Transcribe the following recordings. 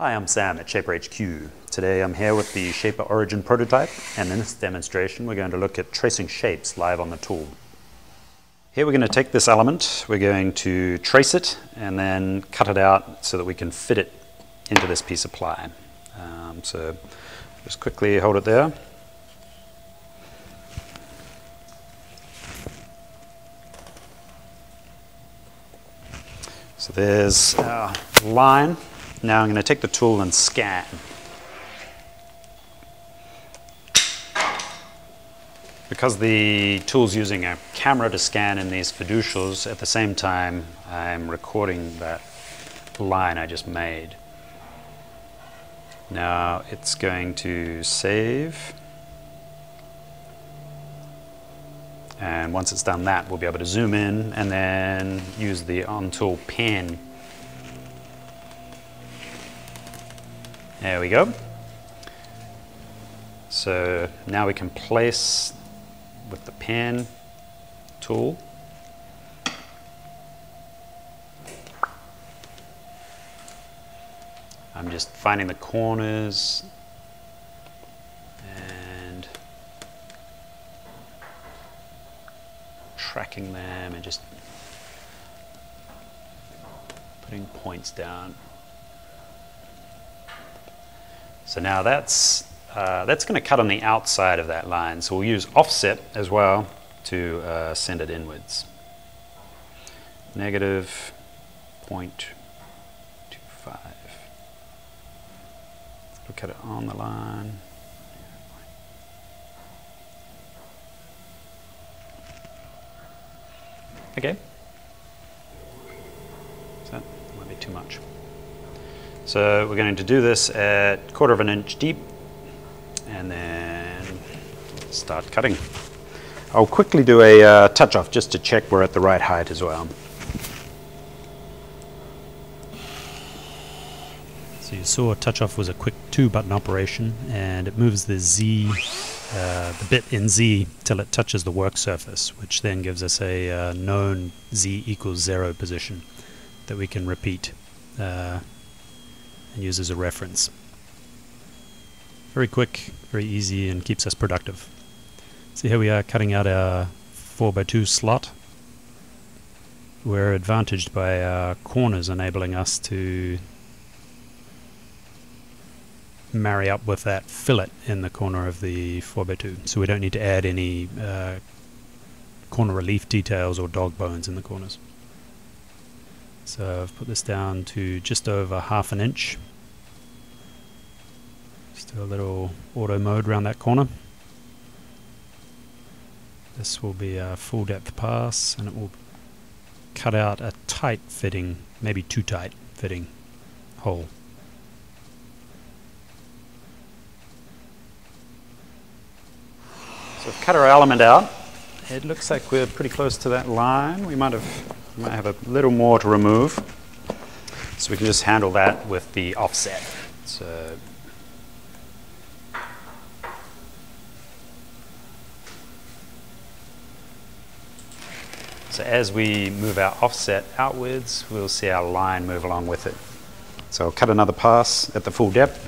Hi, I'm Sam at Shaper HQ. Today I'm here with the Shaper Origin prototype, and in this demonstration we're going to look at tracing shapes live on the tool. Here we're going to take this element, we're going to trace it and then cut it out so that we can fit it into this piece of ply. So just quickly hold it there. So there's our line. Now I'm going to take the tool and scan. Because the tool's using a camera to scan in these fiducials, at the same time I'm recording that line I just made. Now it's going to save. And once it's done that, we'll be able to zoom in and then use the on-tool pan. There we go. So now we can place with the pan tool. I'm just finding the corners and tracking them and just putting points down. So now that's going to cut on the outside of that line. So we'll use offset as well to send it inwards. Negative 0.25. Look at it on the line. Okay. So that might be too much. So we're going to do this at 1/4 of an inch deep and then start cutting. I'll quickly do a touch off just to check we're at the right height as well. So you saw touch off was a quick 2-button operation, and it moves the bit in Z till it touches the work surface, which then gives us a known Z = 0 position that we can repeat and use as a reference. Very quick, very easy, and keeps us productive. So here we are cutting out our 4x2 slot. We're advantaged by our corners, enabling us to marry up with that fillet in the corner of the 4x2. So we don't need to add any corner relief details or dog bones in the corners. So I've put this down to just over 1/2 an inch. Just do a little auto mode around that corner. This will be a full depth pass, and it will cut out a tight fitting, maybe too tight fitting hole. So I've cut our element out. It looks like we're pretty close to that line. We might have a little more to remove, so we can just handle that with the offset. So as we move our offset outwards, we'll see our line move along with it. So I'll cut another pass at the full depth.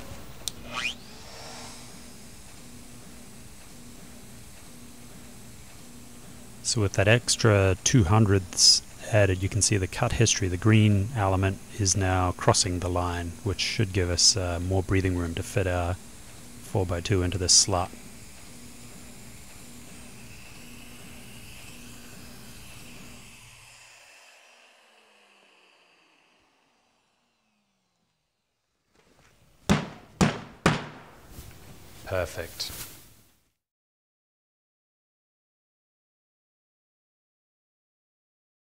So with that extra 2/100ths added, you can see the cut history. The green element is now crossing the line, which should give us more breathing room to fit our 4x2 into this slot. Perfect.